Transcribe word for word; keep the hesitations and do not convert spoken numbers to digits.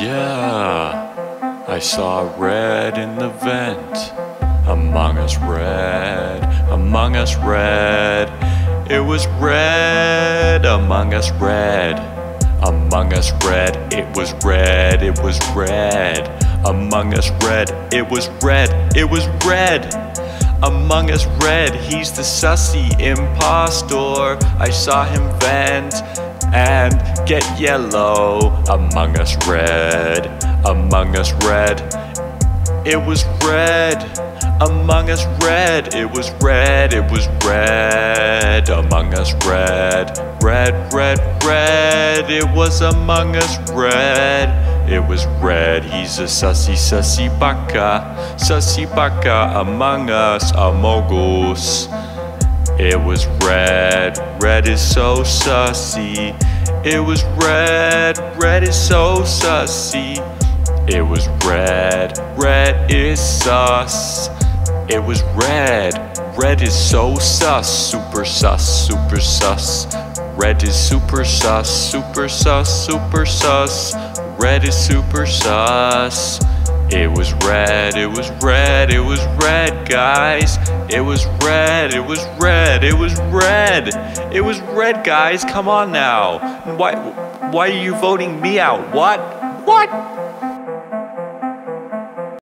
Yeah, I saw red in the vent. Among Us red, Among Us red. It was red, Among Us red. Among Us red, it was red, it was red. Among Us red, it was red, it was red. Among Us red, he's the sussy impostor. I saw him vent and get yellow. Among Us red, Among Us red. It was red, Among Us red. It was red, it was red. Among Us red, red, red, red. It was Among Us red. It was red, he's a sussy, sussy baka. Sussy baka, Among Us, Amogus. It was red, red is so sussy. It was red, red is so sussy. It was red, red is sus. It was red, red is so sus. Super sus, super sus. Red is super sus, super sus, super sus. Red is super sus. It was red, it was red, it was red, guys. It was red, it was red, it was red. It was red, guys, come on now. Why, why are you voting me out? What? What?